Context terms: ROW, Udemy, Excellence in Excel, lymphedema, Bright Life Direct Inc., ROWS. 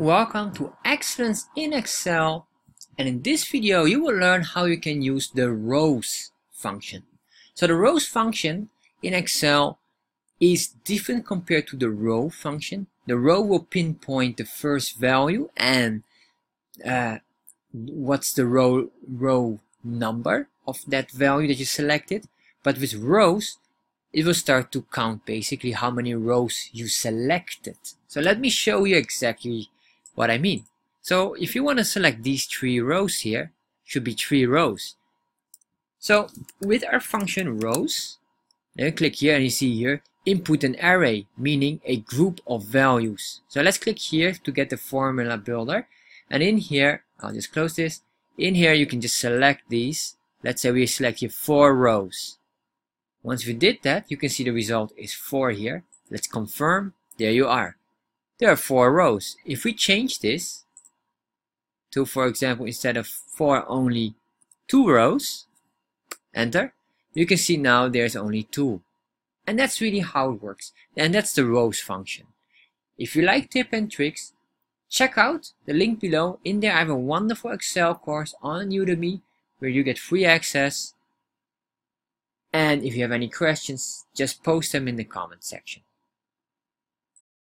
Welcome to Excellence in Excel, and in this video you will learn how you can use the rows function. So the rows function in Excel is different compared to the row function. The row will pinpoint the first value and what's the row number of that value that you selected. But with rows, it will start to count basically how many rows you selected. So let me show you exactly what I mean. So if you want to select these three rows here, should be three rows. So with our function rows, then click here and you see here input an array, meaning a group of values. So let's click here to get the formula builder, and in here, I'll just close this. In here you can just select these. Let's say we select here 4 rows. Once we did that, you can see the result is 4 here. Let's confirm. There you are. There are 4 rows. If we change this to, for example, instead of 4 only 2 rows, enter, you can see now there's only 2. And that's really how it works. And that's the rows function. If you like tips and tricks, check out the link below. In there I have a wonderful Excel course on Udemy where you get free access. And if you have any questions, just post them in the comment section.